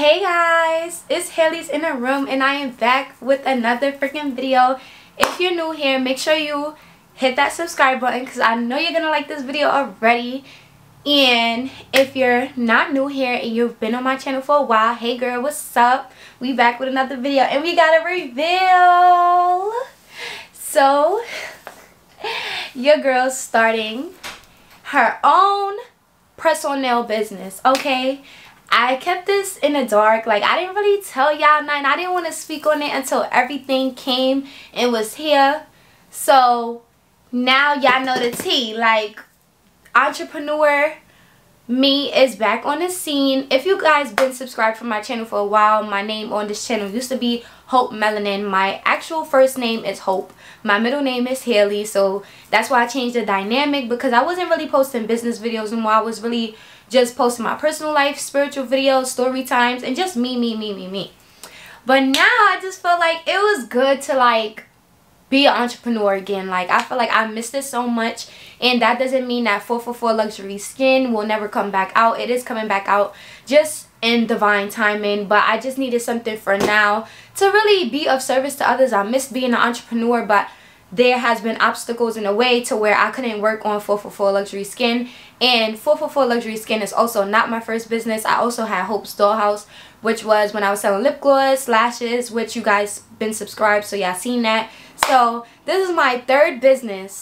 Hey guys, it's Haley's in the room and I am back with another freaking video. If you're new here, make sure you hit that subscribe button because I know you're gonna like this video already. And if you're not new here and you've been on my channel for a while, hey girl, what's up? We back with another video and we got a reveal. So your girl's starting her own press-on nail business, okay? I kept this in the dark. Like, I didn't really tell y'all nothing. I didn't want to speak on it until everything came and was here. So now y'all know the tea. Like, entrepreneur me is back on the scene. If you guys been subscribed to my channel for a while, my name on this channel used to be Hope Melanin. My actual first name is Hope. My middle name is Haley. So that's why I changed the dynamic, because I wasn't really posting business videos anymore. I was really just posting my personal life, spiritual videos, story times, and just me. But now I just felt like it was good to like be an entrepreneur again. Like, I feel like I missed it so much, and that doesn't mean that 444 Luxury Skin will never come back out. It is coming back out, just in divine timing, but I just needed something for now to really be of service to others. I missed being an entrepreneur, but there has been obstacles in the way to where I couldn't work on 444 Luxury Skin. And 444 Luxury Skin is also not my first business. I also had Hope's Dollhouse, which was when I was selling lip gloss, lashes, which you guys been subscribed, so y'all seen that. So this is my third business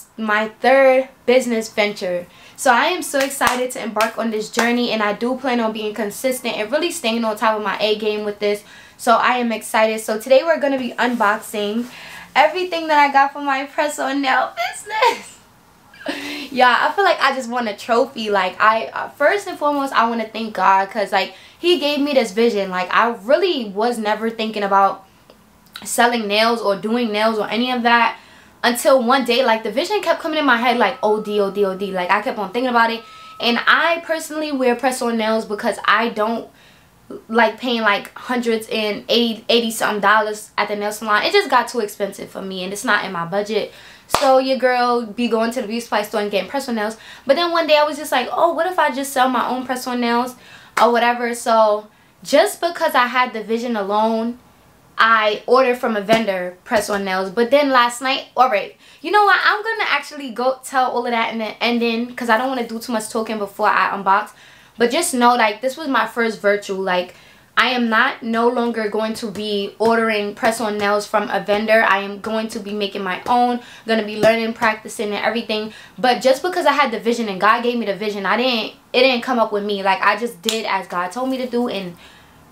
venture. So I am so excited to embark on this journey, and I do plan on being consistent and really staying on top of my A game with this. So I am excited. So today we're going to be unboxing everything that I got for my press-on nail business. Yeah, I feel like I just want a trophy. Like, first and foremost, I want to thank God, because like, he gave me this vision. Like, I really was never thinking about selling nails or doing nails or any of that until one day, like, the vision kept coming in my head, like, OD. Like, I kept on thinking about it. And I personally wear press-on nails because I don't like paying like hundreds and 80 something dollars at the nail salon. It just got too expensive for me, and it's not in my budget. So your girl be going to the beauty supply store and getting press-on nails. But then one day I was just like, oh, what if I just sell my own press-on nails or whatever? So just because I had the vision alone, I ordered from a vendor press-on nails. But then last night, alright, you know what, I'm gonna actually go tell all of that in the ending, because I don't want to do too much talking before I unbox. But just know, like, this was my first virtue. Like, I am no longer going to be ordering press-on nails from a vendor. I am going to be making my own. I'm going to be learning, practicing, and everything. But just because I had the vision and God gave me the vision, it didn't come up with me. Like, I just did as God told me to do, and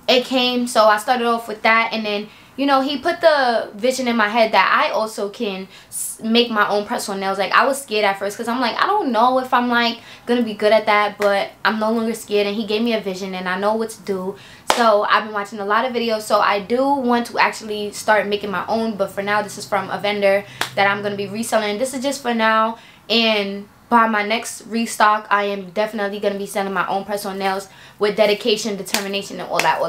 it came. So I started off with that, and then, you know, he put the vision in my head that I also can make my own press-on nails. Like, I was scared at first because I'm like, I don't know if I'm like gonna be good at that, but I'm no longer scared, and he gave me a vision and I know what to do. So I've been watching a lot of videos, so I do want to actually start making my own. But for now, this is from a vendor that I'm gonna be reselling. This is just for now, and by my next restock, I am definitely gonna be selling my own press-on nails with dedication, determination, and all that.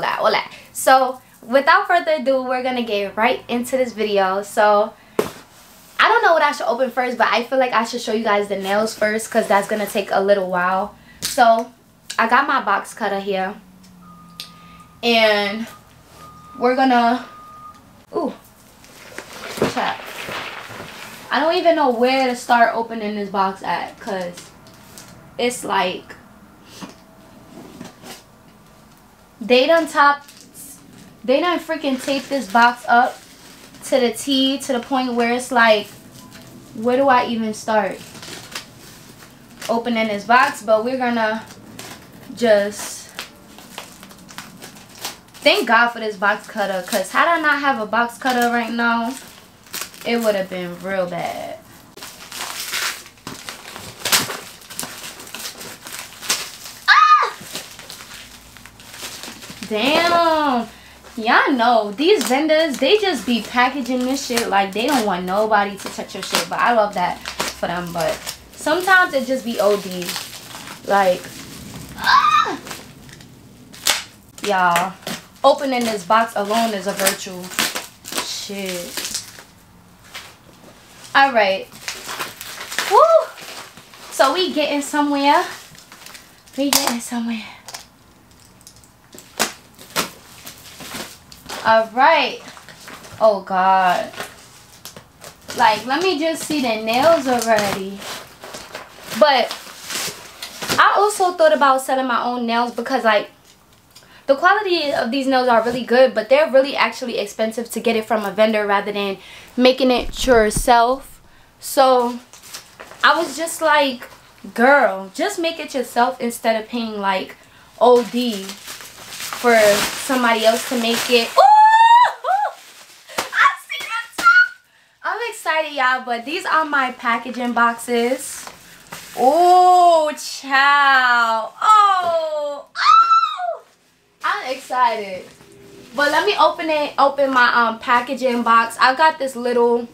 So without further ado, we're gonna get right into this video. So I don't know what I should open first, but I feel like I should show you guys the nails first, because that's gonna take a little while. So I got my box cutter here, and we're gonna, ooh, check. I don't even know where to start opening this box at, because it's like they done freaking taped this box up to the T, to the point where it's like, where do I even start opening this box? But we're gonna just thank God for this box cutter, because had I not have a box cutter right now, it would have been real bad. Ah! Damn. Y'all know these vendors, they just be packaging this shit like they don't want nobody to touch your shit. But I love that for them. But sometimes it just be OD. Like, ah! Y'all, opening this box alone is a virtue. Shit. Alright. Woo! So we getting somewhere. All right. Oh God. Like, let me just see the nails already. But I also thought about selling my own nails because, like, the quality of these nails are really good, but they're really actually expensive to get it from a vendor rather than making it yourself. So I was just like, girl, just make it yourself instead of paying like OD for somebody else to make it. Ooh! I see the top! I'm excited, y'all, but these are my packaging boxes. Ooh, child. Oh, oh! I'm excited. But let me open my packaging box. I got this little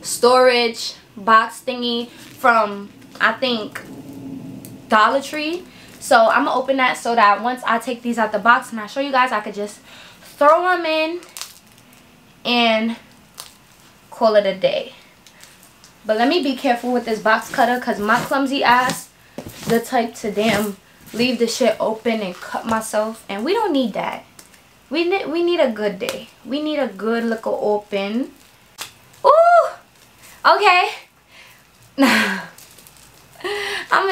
storage box thingy from, I think, Dollar Tree. So I'm gonna open that so that once I take these out the box and I show you guys, I could just throw them in and call it a day. But let me be careful with this box cutter because my clumsy ass, the type to damn leave the shit open and cut myself, and we don't need that. We need a good day. We need a good look open. Ooh, okay. I'm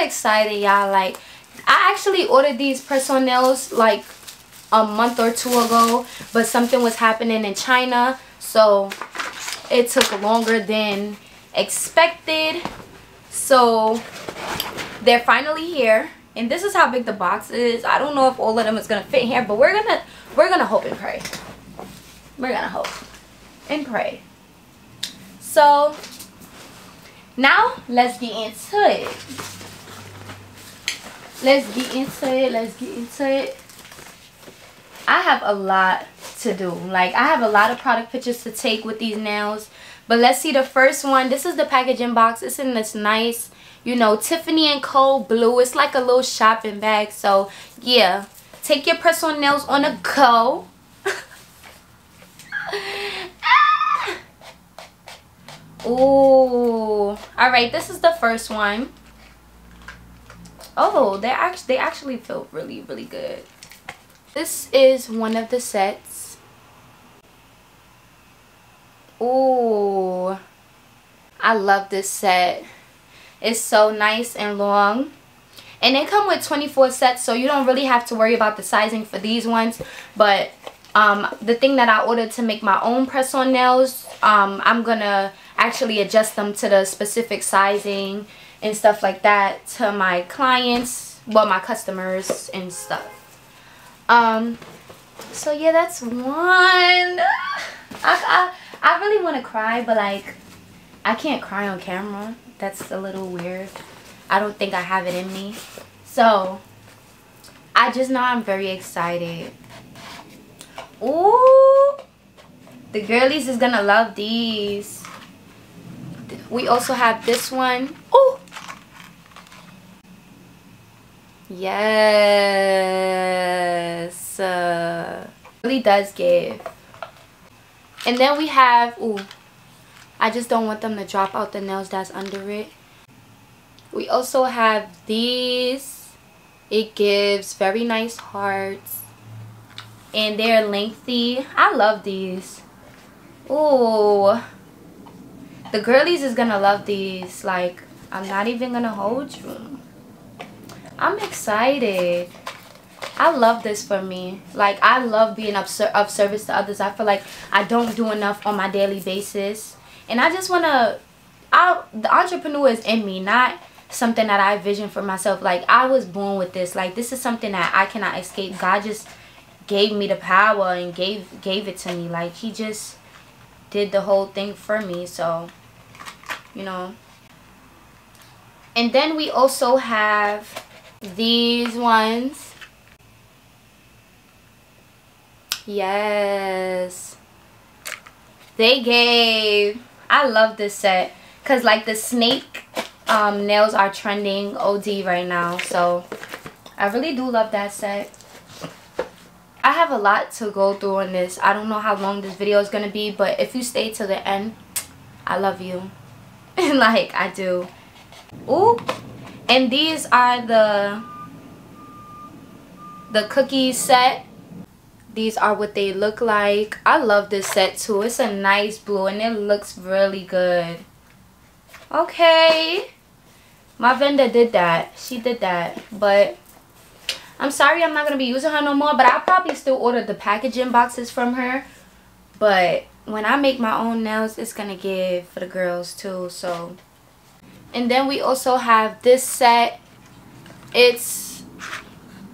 excited, y'all. Like, I actually ordered these press-on nails like a month or two ago, but something was happening in China, so it took longer than expected. So they're finally here, and this is how big the box is. I don't know if all of them is gonna fit here, but we're gonna hope and pray. We're gonna hope and pray. So now let's get into it. Let's get into it. I have a lot to do. Like, I have a lot of product pictures to take with these nails. But let's see the first one. This is the packaging box. It's in this nice, you know, Tiffany & Co. blue. It's like a little shopping bag. So, yeah. Take your press-on nails on a go. Ah! Ooh. Alright, this is the first one. Oh, they actually feel really, really good. This is one of the sets. Ooh, I love this set. It's so nice and long. And they come with 24 sets, so you don't really have to worry about the sizing for these ones. But the thing that I ordered to make my own press-on nails, I'm gonna actually adjust them to the specific sizing and stuff like that to my clients, well, my customers and stuff. So yeah, that's one. I really want to cry, but like, I can't cry on camera. That's a little weird. I don't think I have it in me. So I just know I'm very excited. Ooh, the girlies is gonna love these. We also have this one. Ooh. Yes, really does give. And then we have, ooh, I just don't want them to drop out the nails that's under it. We also have these. It gives very nice hearts, and they're lengthy. I love these. Ooh, the girlies is gonna love these. Like, I'm not even gonna hold you. I'm excited. I love this for me. Like, I love being of service to others. I feel like I don't do enough on my daily basis. And I just wanna, the entrepreneur is in me, not something that I envision for myself. Like, I was born with this. Like, this is something that I cannot escape. God just gave me the power and gave it to me. Like, he just did the whole thing for me. So, you know. And then we also have these ones. Yes, they gave. I love this set because, like, the snake nails are trending OD right now, so I really do love that set. I have a lot to go through on this. I don't know how long this video is gonna be, but if you stay till the end, I love you. Like, I do. Ooh. And these are the cookie set. These are what they look like. I love this set too. It's a nice blue and it looks really good. Okay. My vendor did that. She did that. But I'm sorry I'm not going to be using her no more. But I'll probably still order the packaging boxes from her. But when I make my own nails, it's going to give for the girls too. So, and then we also have this set. It's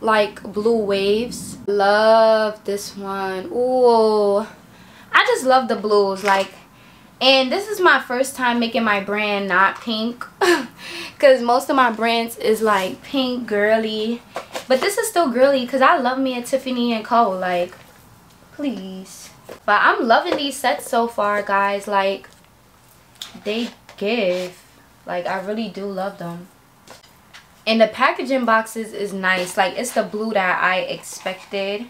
like blue waves. Love this one. Ooh. I just love the blues. Like, and this is my first time making my brand not pink. Because most of my brands is like pink, girly. But this is still girly because I love me a Tiffany & Co. Like, please. But I'm loving these sets so far, guys. Like, they give. Like, I really do love them. And the packaging boxes is nice. Like, it's the blue that I expected.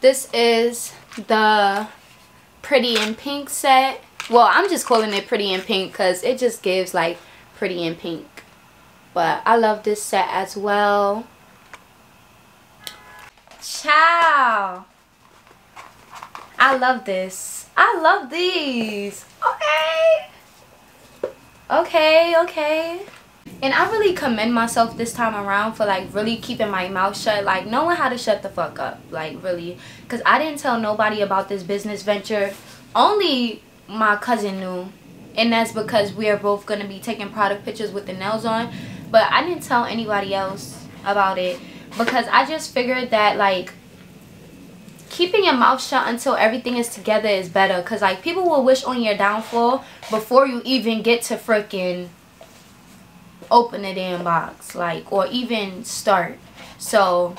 This is the Pretty in Pink set. Well, I'm just calling it Pretty in Pink because it just gives, like, pretty in pink. But I love this set as well. Ciao. I love this. I love these. Okay. Okay, okay. And I really commend myself this time around for like really keeping my mouth shut. Like knowing how to shut the fuck up. Like really. Because I didn't tell nobody about this business venture. Only my cousin knew. And that's because we are both going to be taking product pictures with the nails on. But I didn't tell anybody else about it. Because I just figured that like keeping your mouth shut until everything is together is better. Because like people will wish on your downfall before you even get to freaking open the damn box, like, or even start. So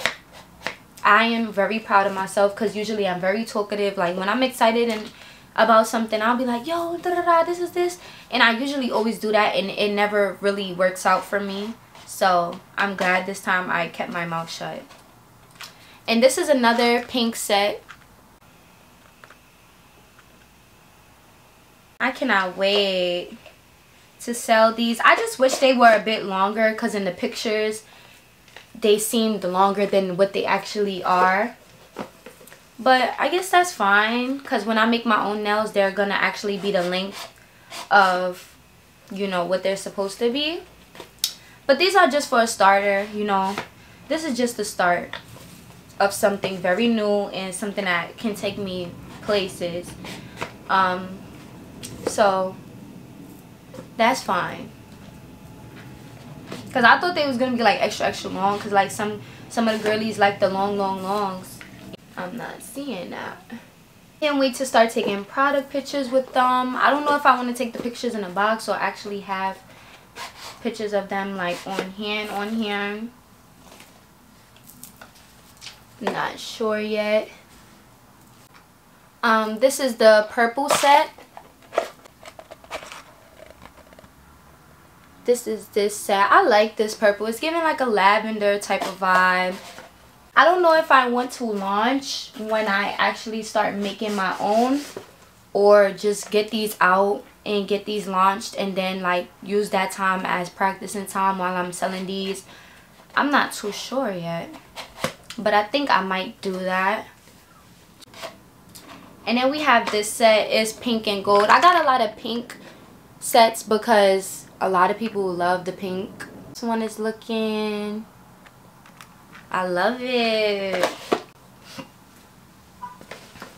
I am very proud of myself because usually I'm very talkative. Like when I'm excited and about something, I'll be like, yo, da da da, this is this. And I usually always do that and it never really works out for me. So I'm glad this time I kept my mouth shut. And this is another pink set. I cannot wait to sell these. I just wish they were a bit longer because in the pictures they seemed longer than what they actually are. But I guess that's fine because when I make my own nails, they're gonna actually be the length of, you know, what they're supposed to be. But these are just for a starter, you know. This is just the start of something very new and something that can take me places. So that's fine. Cause I thought they was gonna be like extra extra long. Cause like some of the girlies like the longs. I'm not seeing that. Can't wait to start taking product pictures with them. I don't know if I want to take the pictures in a box or actually have pictures of them like on hand. Not sure yet. This is the purple set. This set. I like this purple. It's giving like a lavender type of vibe. I don't know if I want to launch when I actually start making my own or just get these out and get these launched and then like use that time as practicing time while I'm selling these. I'm not too sure yet, but I think I might do that. And then we have this set. It's pink and gold. I got a lot of pink sets because a lot of people love the pink. This one is looking, I love it.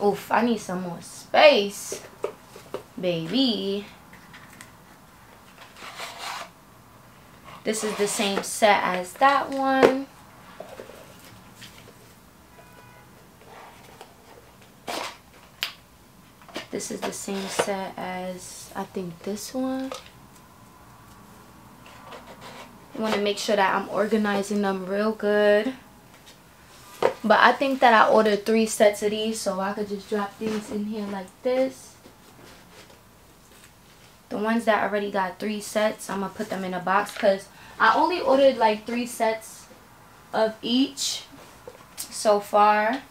Oof, I need some more space, baby. This is the same set as that one. This is the same set as I think this one. I want to make sure that I'm organizing them real good. But I think that I ordered 3 sets of these, so I could just drop these in here like this. The ones that already got 3 sets, I'm going to put them in a box because I only ordered like 3 sets of each so far.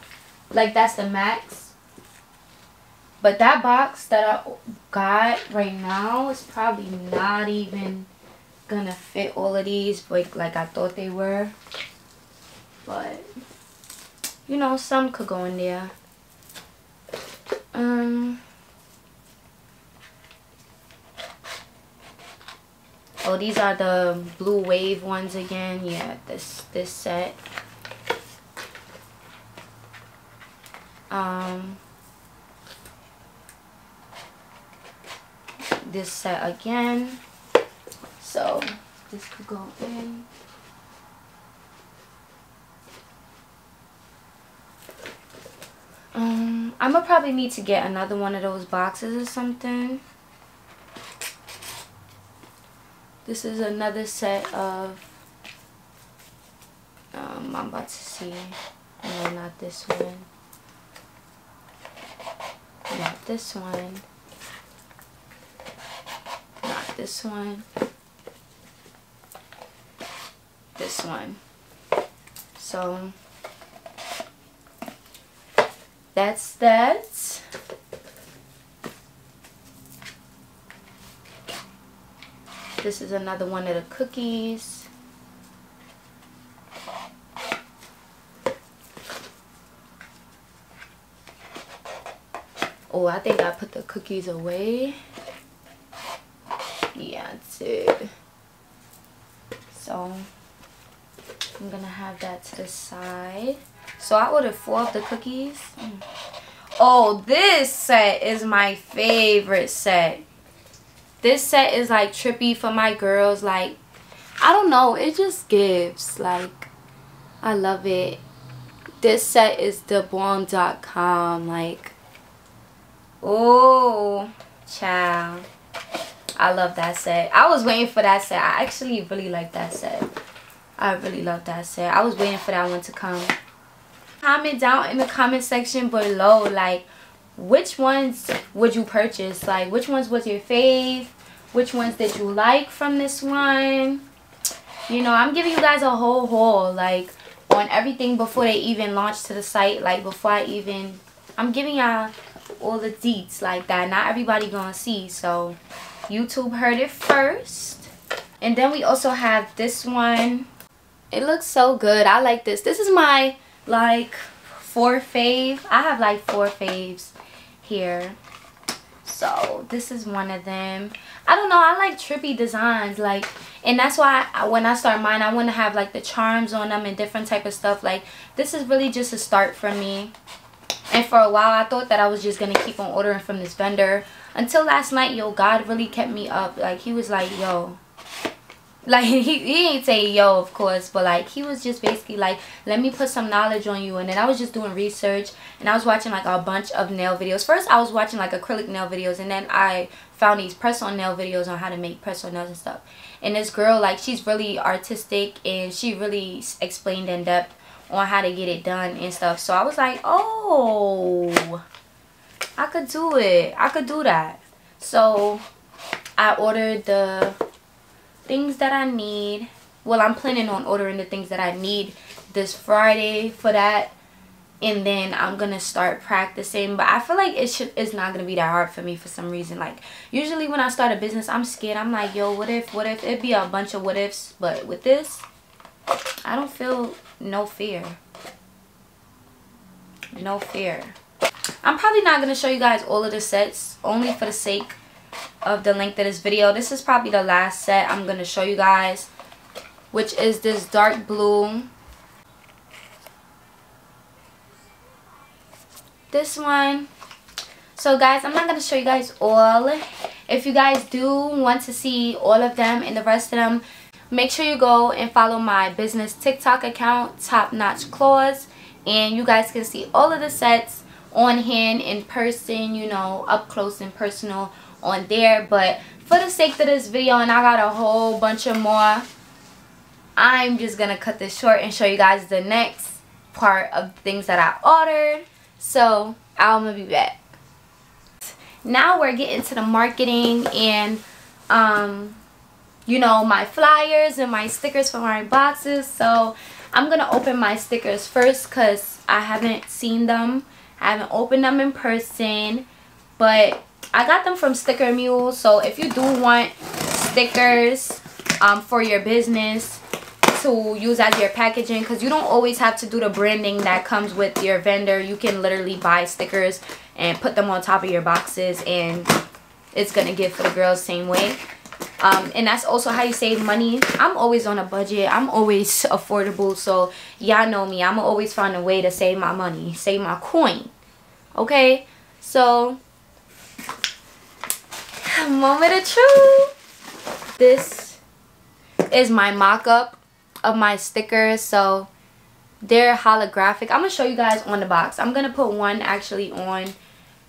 Like that's the max. But that box that I got right now is probably not even gonna fit all of these like I thought they were, but you know, some could go in there. Oh, these are the blue wave ones again. Yeah, this set. This set again. So this could go in. I'm gonna probably need to get another one of those boxes or something. This is another set of. I'm about to see. No, not this one. Not this one. Not this one. This one. So that's that. This is another one of the cookies. Oh, I think I put the cookies away. Yeah, that's it. So I'm gonna have that to the side. So I ordered 4 of the cookies. Oh, this set is my favorite set. This set is like trippy for my girls. Like, I don't know, it just gives. Like, I love it. This set is the bomb.com. Like, oh, child, I love that set. I was waiting for that set. I actually really like that set. I really love that set. I was waiting for that one to come. Comment down in the comment section below, like, which ones would you purchase? Like, which ones was your fave? Which ones did you like from this one? You know, I'm giving you guys a whole haul, like, on everything before they even launch to the site. Like, before I even, I'm giving y'all all the deets like that. Not everybody gonna see, so YouTube heard it first. And then we also have this one. It looks so good. I like this. This is my, like, 4 fave. I have, like, 4 faves here. So this is one of them. I don't know. I like trippy designs. Like, and that's why when I start mine, I want to have, like, the charms on them and different type of stuff. Like, this is really just a start for me. And for a while, I thought that I was just going to keep on ordering from this vendor. Until last night, yo, God really kept me up. Like, he was like, yo. Like, he ain't say yo, of course, but, like, he was just basically like, let me put some knowledge on you. And then I was just doing research, and I was watching, like, a bunch of nail videos. First, I was watching, like, acrylic nail videos, and then I found these press-on nail videos on how to make press-on nails and stuff. And this girl, like, she's really artistic, and she really explained in depth on how to get it done and stuff. So I was like, oh, I could do it. I could do that. So I ordered the things that I need. Well, I'm planning on ordering the things that I need this Friday for that, and then I'm gonna start practicing. But I feel like it's not gonna be that hard for me for some reason. Like, usually when I start a business, I'm scared. I'm like, yo, what if? It'd be a bunch of what ifs. But with this, I don't feel no fear. No fear. I'm probably not gonna show you guys all of the sets, only for the sake of the length of this video. This is probably the last set I'm gonna show you guys, which is this dark blue. This one. So guys, I'm not gonna show you guys all. If you guys do want to see all of them and the rest of them, make sure you go and follow my business TikTok account, Top Notch Claws, and you guys can see all of the sets on hand, in person, you know, up close and personal on there. But for the sake of this video, and I got a whole bunch of more, I'm just gonna cut this short and show you guys the next part of things that I ordered. So I'm gonna be back. Now we're getting to the marketing and you know, my flyers and my stickers for my boxes. So I'm gonna open my stickers first because I haven't seen them. I haven't opened them in person, but I got them from Sticker Mule. So if you do want stickers for your business, to use as your packaging, because you don't always have to do the branding that comes with your vendor. You can literally buy stickers and put them on top of your boxes, and it's gonna give for the girls same way. And that's also how you save money. I'm always on a budget. I'm always affordable. So y'all know me. I'm always find a way to save my money, save my coin. Okay, so moment of truth. This is my mock-up of my stickers. So they're holographic. I'm gonna show you guys on the box. I'm gonna put one actually on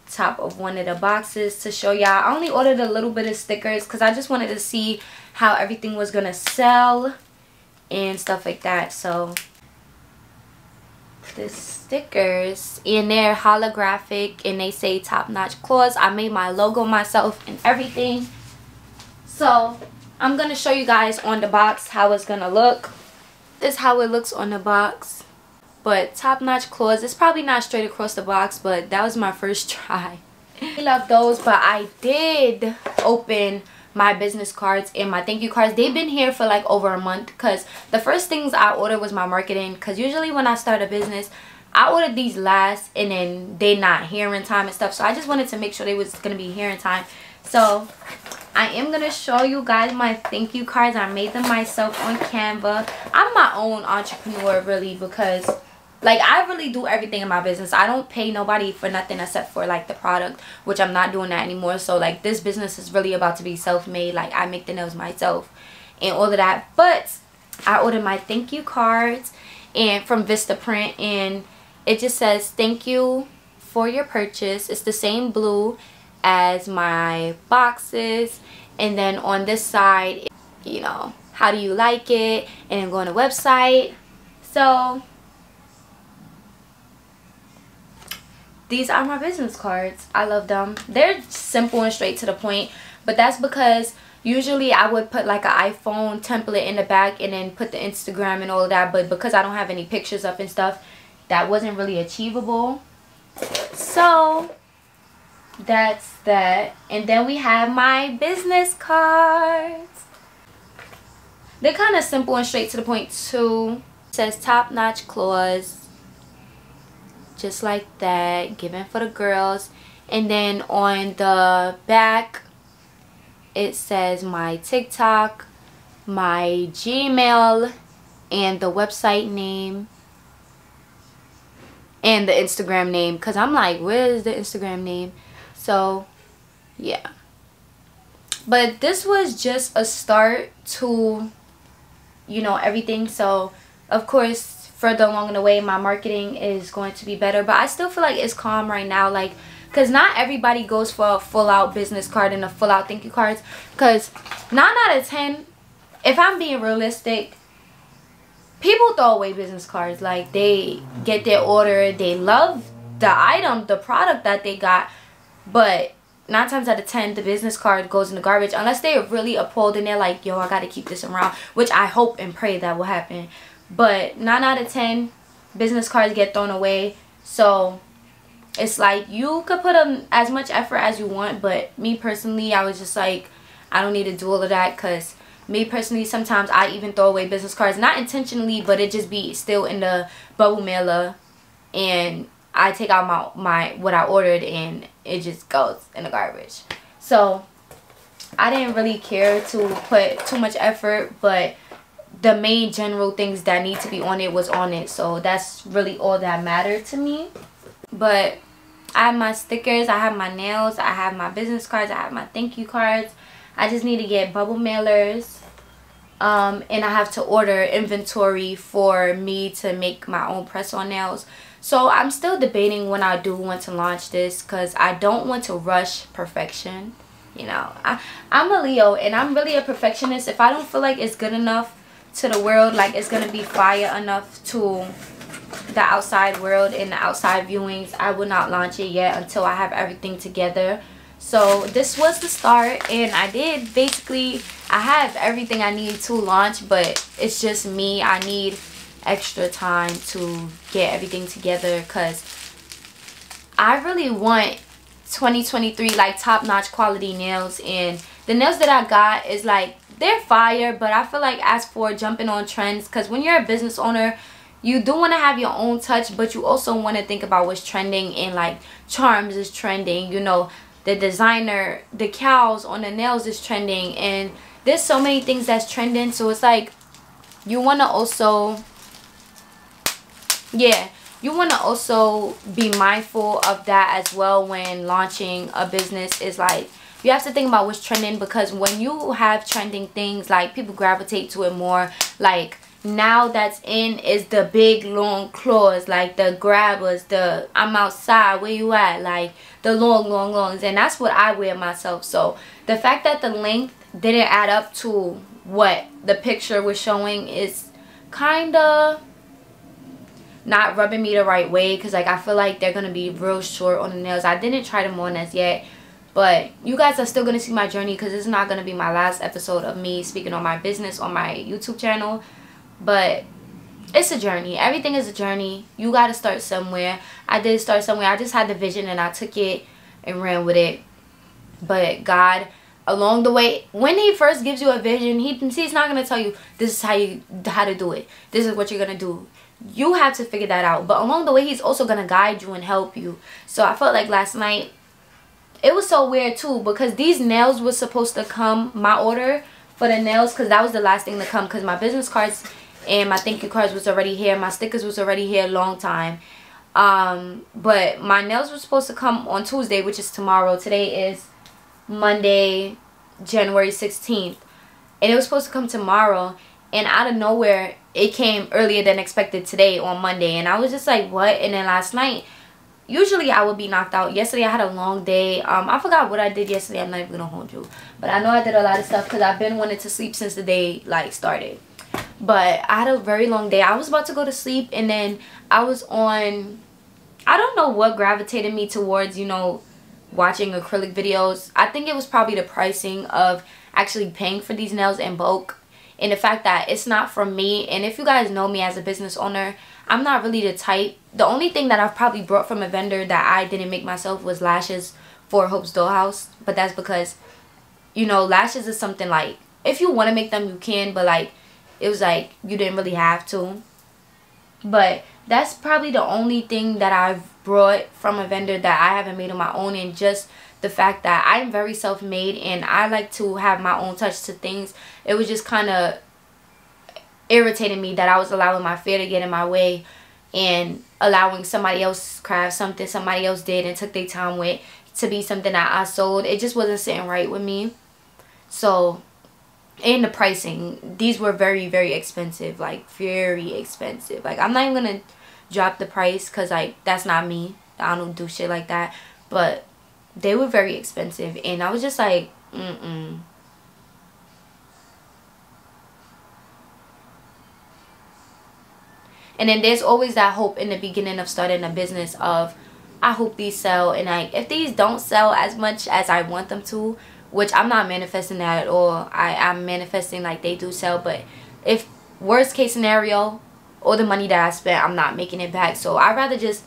top of one of the boxes to show y'all. I only ordered a little bit of stickers because I just wanted to see how everything was gonna sell and stuff like that. So the stickers, and they're holographic, and they say Top Notch Claws. I made my logo myself and everything. So I'm gonna show you guys on the box how it's gonna look. This is how it looks on the box. But Top Notch Claws, it's probably not straight across the box, but that was my first try. I love those, but I did open my business cards and my thank you cards. They've been here for like over a month, because the first things I ordered was my marketing, because usually when I start a business, I ordered these last and then they not here in time and stuff. So I just wanted to make sure they was going to be here in time. So I am going to show you guys my thank you cards. I made them myself on Canva. I'm my own entrepreneur really, because like I really do everything in my business. I don't pay nobody for nothing except for like the product, which I'm not doing that anymore. So like this business is really about to be self-made. Like I make the nails myself and all of that. But I ordered my thank you cards and from Vistaprint, and it just says thank you for your purchase. It's the same blue as my boxes, and then on this side, you know, how do you like it, and then go on the website. So these are my business cards. I love them. They're simple and straight to the point, but that's because usually I would put like an iPhone template in the back and then put the Instagram and all of that, but because I don't have any pictures up and stuff, that wasn't really achievable. So that's that. And then we have my business cards. They're kind of simple and straight to the point too. It says Top Notch Claws. Just like that, given for the girls. And then on the back, it says my TikTok, my Gmail, and the website name, and the Instagram name. Because I'm like, where is the Instagram name? So, yeah. But this was just a start to, you know, everything. So, of course, further along the way, my marketing is going to be better, but I still feel like it's calm right now, like, because not everybody goes for a full-out business card and a full-out thank you cards, because 9 out of 10, if I'm being realistic, people throw away business cards. Like, they get their order, they love the item, the product that they got, but 9 times out of 10, the business card goes in the garbage, unless they're really appalled and they're like, yo, I gotta keep this around, which I hope and pray that will happen. But 9 out of 10 business cards get thrown away. So it's like you could put in as much effort as you want. But me personally, I was just like, I don't need to do all of that. Because me personally, sometimes I even throw away business cards. Not intentionally, but it just be still in the bubble mailer. And I take out my what I ordered and it just goes in the garbage. So I didn't really care to put too much effort, but the main general things that need to be on it was on it. So that's really all that mattered to me. But I have my stickers, I have my nails, I have my business cards, I have my thank you cards. I just need to get bubble mailers. And I have to order inventory for me to make my own press-on nails. So I'm still debating when I do want to launch this, because I don't want to rush perfection. You know, I'm a Leo and I'm really a perfectionist. If I don't feel like it's good enough to the world, like it's gonna be fire enough to the outside world and the outside viewings, I will not launch it yet until I have everything together. So this was the start, and I did basically, I have everything I need to launch, but it's just me, I need extra time to get everything together, because I really want 2023 like top-notch quality nails. And the nails that I got is like they're fire, but I feel like as for jumping on trends, because when you're a business owner, you do want to have your own touch, but you also want to think about what's trending. And like charms is trending, you know, the designer, the decals on the nails is trending, and there's so many things that's trending. So it's like you want to also, yeah, you want to also be mindful of that as well when launching a business. Is like you have to think about what's trending, because when you have trending things, like people gravitate to it more. Like now that's in is the big long claws, like the grabbers, the I'm outside, where you at, like the longs, and that's what I wear myself. So the fact that the length didn't add up to what the picture was showing is kind of not rubbing me the right way, because like I feel like they're gonna be real short on the nails. I didn't try them on as yet, but you guys are still gonna see my journey, because it's not gonna be my last episode of me speaking on my business on my YouTube channel. But it's a journey. Everything is a journey. You got to start somewhere. I did start somewhere. I just had the vision and I took it and ran with it. But God, along the way, when he first gives you a vision, he's not going to tell you this is how to do it. This is what you're going to do. You have to figure that out. But along the way, he's also going to guide you and help you. So I felt like last night, it was so weird too, because these nails were supposed to come, my order for the nails, because that was the last thing to come, because my business cards and my thank you cards was already here, my stickers was already here a long time, but my nails were supposed to come on Tuesday, which is tomorrow. Today is Monday, January 16th, and it was supposed to come tomorrow, and out of nowhere it came earlier than expected today on Monday, and I was just like, what? And then last night, usually I would be knocked out. Yesterday I had a long day. I forgot what I did yesterday. I'm not even gonna hold you, but I know I did a lot of stuff, because I've been wanting to sleep since the day like started. But I had a very long day. I was about to go to sleep, and then I was on, I don't know what gravitated me towards, you know, watching acrylic videos. I think it was probably the pricing of actually paying for these nails in bulk, and the fact that it's not for me. And if you guys know me as a business owner, I'm not really the type. The only thing that I've probably brought from a vendor that I didn't make myself was lashes for Hope's Dollhouse. But that's because, you know, lashes is something like, if you want to make them, you can, but like, it was like you didn't really have to. But that's probably the only thing that I've brought from a vendor that I haven't made on my own. And just the fact that I'm very self-made and I like to have my own touch to things, it was just kind of irritating me that I was allowing my fear to get in my way and allowing somebody else craft something somebody else did and took their time with to be something that I sold. It just wasn't sitting right with me. So, and the pricing, these were very, very expensive, like very expensive. Like, I'm not even gonna drop the price, because like that's not me. I don't do shit like that. But they were very expensive, and I was just like, And then there's always that hope in the beginning of starting a business of, I hope these sell, and like if these don't sell as much as I want them to, which I'm not manifesting that at all. I'm manifesting like they do sell, but if worst case scenario, all the money that I spent, I'm not making it back. So I'd rather just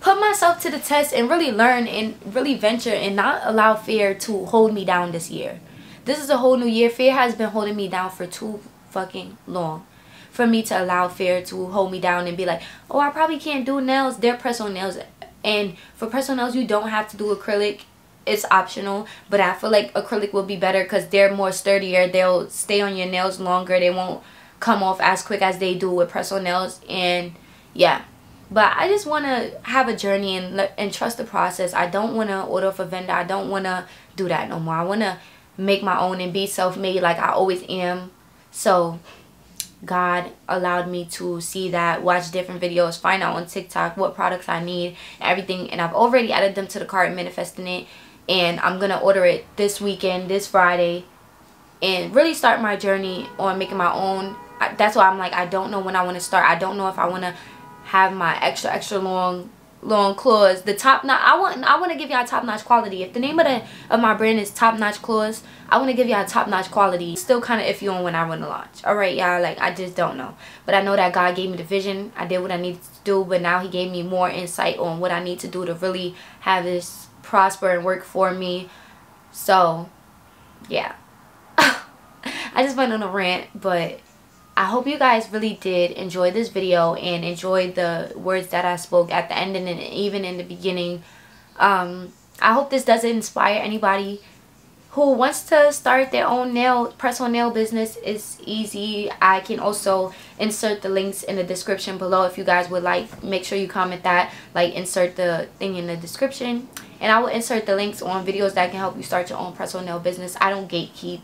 put myself to the test and really learn and really venture and not allow fear to hold me down this year. This is a whole new year. Fear has been holding me down for too fucking long. For me to allow fear to hold me down and be like, oh, I probably can't do nails. They're press-on nails. And for press-on nails, you don't have to do acrylic. It's optional, but I feel like acrylic will be better because they're more sturdier. They'll stay on your nails longer. They won't come off as quick as they do with press-on nails. And yeah, but I just want to have a journey and trust the process. I don't want to order for vendor. I don't want to do that no more. I want to make my own and be self-made like I always am. So God allowed me to see that, watch different videos, find out on TikTok what products I need, everything. And I've already added them to the cart, manifesting it. And I'm going to order it this weekend, this Friday, and really start my journey on making my own. That's why I'm like, I don't know when I want to start. I don't know if I want to have my extra long claws. The top notch, I want to give y'all top notch quality. If the name of my brand is Top Notch Claws, I want to give y'all top notch quality. Still kind of iffy on when I want to launch. All right, y'all, like I just don't know. But I know that God gave me the vision. I did what I needed to do, but now he gave me more insight on what I need to do to really have this prosper and work for me. So yeah. I just went on a rant, but I hope you guys really did enjoy this video and enjoyed the words that I spoke at the end and even in the beginning. I hope this does inspire anybody who wants to start their own press-on nail business. It's easy. I can also insert the links in the description below if you guys would like. Make sure you comment that, like, insert the thing in the description. And I will insert the links on videos that can help you start your own press-on nail business. I don't gatekeep.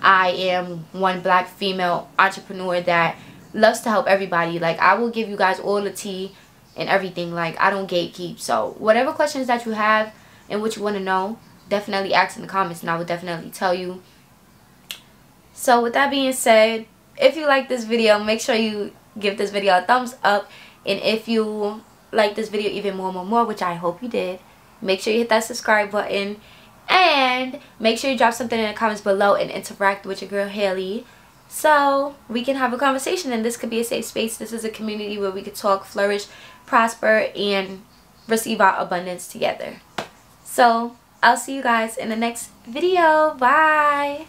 I am one black female entrepreneur that loves to help everybody. Like, I will give you guys all the tea and everything. Like, I don't gatekeep. So whatever questions that you have and what you want to know, definitely ask in the comments and I will definitely tell you. So with that being said, if you like this video, make sure you give this video a thumbs up. And if you like this video even more, which I hope you did, make sure you hit that subscribe button. And make sure you drop something in the comments below and interact with your girl Haley so we can have a conversation, and this could be a safe space. This is a community where we could talk, flourish, prosper, and receive our abundance together. So I'll see you guys in the next video. Bye.